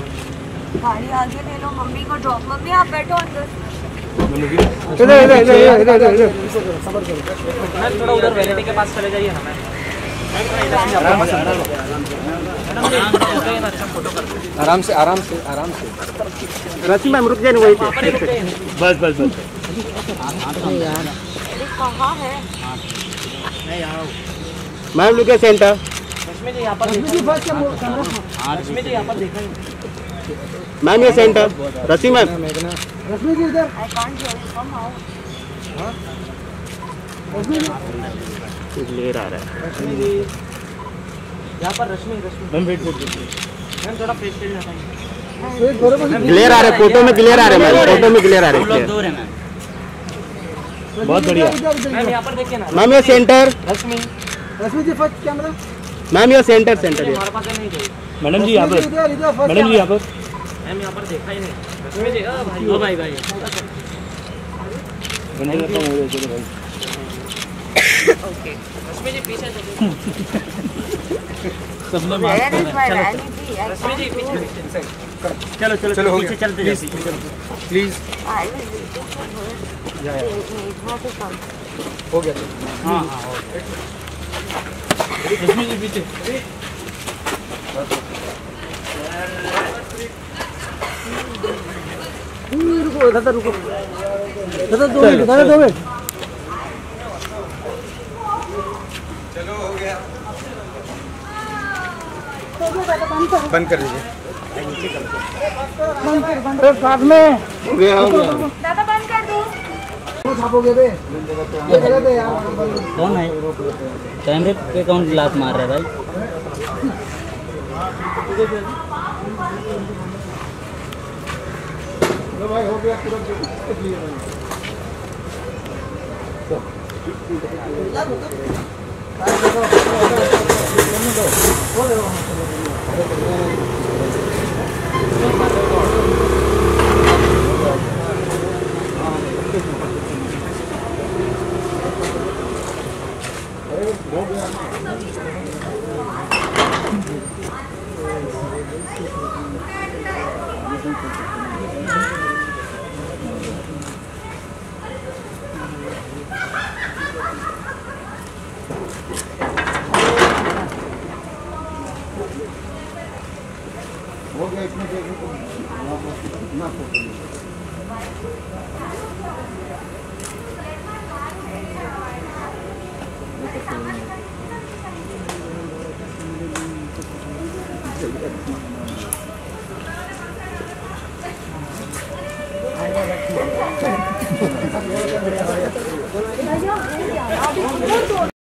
गाड़ी आगे ले लो, मम्मी को ड्रॉप। मम्मी आप बैठो अंदर। इधर सबर करो, थोड़ा उधर वैरायटी के पास चले जाइए। आराम से रश्मि मैम रुक जाए वहीं पे। बस कहाँ है मैम? लुके सेंटर। रश्मि जी यहाँ पर देखा मैम, ये सेंटर। रश्मि मैम, रश्मि जी इधर। कुछ ले रहा है रश्मि जी यहाँ पर। रश्मि वेट मैम, थोड़ा फ्रेश क्लियर आ रहा है फोटो में। क्लियर आ रहे मैम, बहुत बढ़िया मैम। यहाँ पर देखिए ना मैम, ये centre. Rashmi ji first camera. Ma'am ये सेंटर है मैडम जी। यहाँ पर मैम यहाँ पर देखा ही नहीं। ओ भाई ओके रश्मि जी पीछे सब लोग। रश्मि जी पीछे चलो पीछे चलते प्लीज। हो गया हाँ रश्मि जी पीछे। रुको दादा, दो मिनट। चलो हो गया, बंद कर दीजिए। साथ में दादा बंद कर दो। कौन है कैमरे पे? कौन लात मार रहा है भाई? हो गया